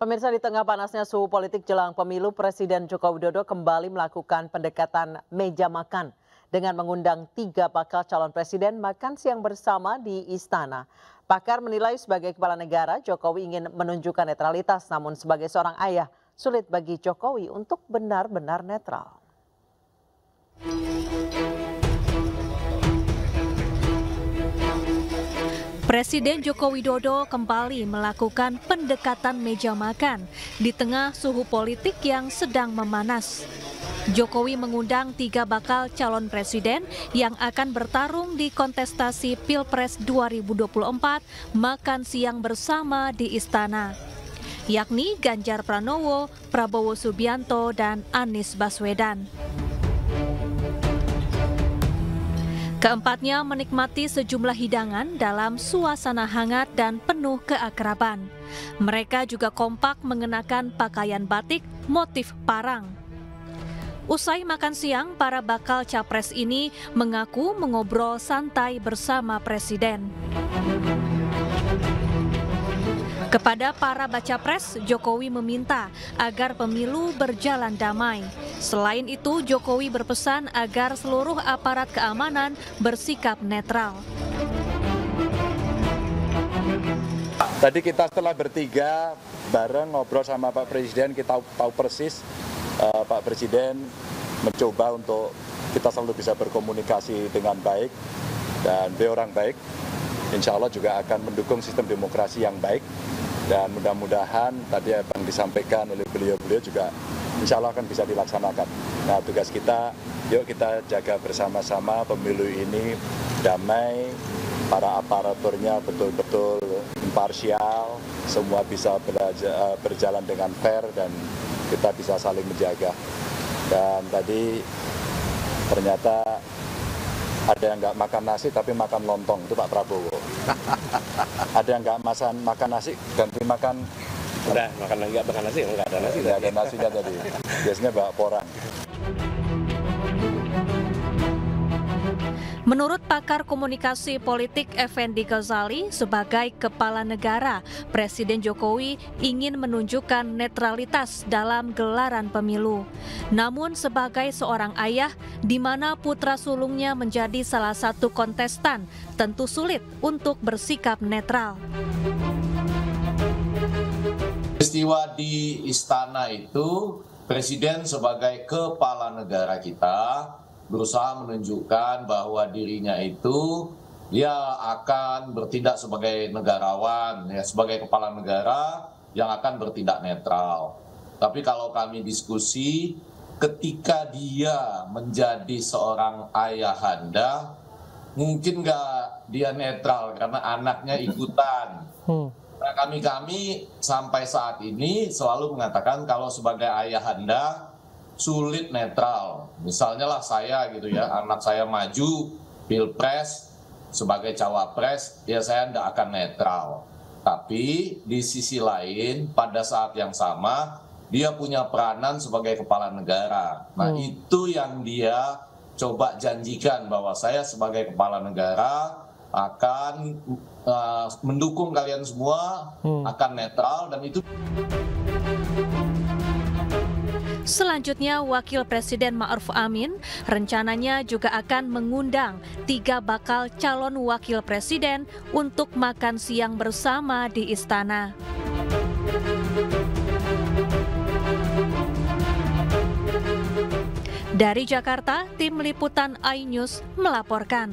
Pemirsa, di tengah panasnya suhu politik jelang pemilu, Presiden Joko Widodo kembali melakukan pendekatan meja makan dengan mengundang 3 bakal calon presiden makan siang bersama di istana. Pakar menilai sebagai kepala negara, Jokowi ingin menunjukkan netralitas, namun sebagai seorang ayah, sulit bagi Jokowi untuk benar-benar netral. Presiden Joko Widodo kembali melakukan pendekatan meja makan di tengah suhu politik yang sedang memanas. Jokowi mengundang 3 bakal calon presiden yang akan bertarung di kontestasi Pilpres 2024 makan siang bersama di istana, yakni Ganjar Pranowo, Prabowo Subianto, dan Anies Baswedan. Keempatnya menikmati sejumlah hidangan dalam suasana hangat dan penuh keakraban. Mereka juga kompak mengenakan pakaian batik motif parang. Usai makan siang, para bakal capres ini mengaku mengobrol santai bersama presiden. Kepada para baca pres, Jokowi meminta agar pemilu berjalan damai. Selain itu, Jokowi berpesan agar seluruh aparat keamanan bersikap netral. Tadi kita setelah bertiga bareng ngobrol sama Pak Presiden, kita tahu persis Pak Presiden mencoba untuk kita selalu bisa berkomunikasi dengan baik dan beliau orang baik. Insya Allah juga akan mendukung sistem demokrasi yang baik dan mudah-mudahan tadi apa yang disampaikan oleh beliau-beliau juga insya Allah akan bisa dilaksanakan. Nah, tugas kita, yuk kita jaga bersama-sama pemilu ini damai, para aparaturnya betul-betul imparsial, semua bisa berjalan dengan fair dan kita bisa saling menjaga. Dan tadi ternyata ada yang nggak makan nasi tapi makan lontong, itu Pak Prabowo. Ada yang nggak makan nasi ganti makan... Udah, nggak makan nasi, nggak ada nasi. Nggak ada nasinya tadi, biasanya bawa porang. Menurut pakar komunikasi politik Effendi Ghazali, sebagai kepala negara, Presiden Jokowi ingin menunjukkan netralitas dalam gelaran pemilu. Namun sebagai seorang ayah, di mana putra sulungnya menjadi salah satu kontestan, tentu sulit untuk bersikap netral. Peristiwa di istana itu, Presiden sebagai kepala negara kita berusaha menunjukkan bahwa dirinya itu dia akan bertindak sebagai negarawan, ya, sebagai kepala negara yang akan bertindak netral. Tapi kalau kami diskusi, ketika dia menjadi seorang ayahanda, mungkin nggak dia netral karena anaknya ikutan. Nah, kami sampai saat ini selalu mengatakan kalau sebagai ayahanda sulit netral. Misalnya lah saya gitu ya, anak saya maju Pilpres sebagai cawapres, ya saya tidak akan netral. Tapi di sisi lain pada saat yang sama dia punya peranan sebagai kepala negara. Nah, itu yang dia coba janjikan bahwa saya sebagai kepala negara akan mendukung kalian semua, akan netral dan itu. Selanjutnya, Wakil Presiden Ma'ruf Amin rencananya juga akan mengundang 3 bakal calon wakil presiden untuk makan siang bersama di istana. Dari Jakarta, tim liputan iNews melaporkan.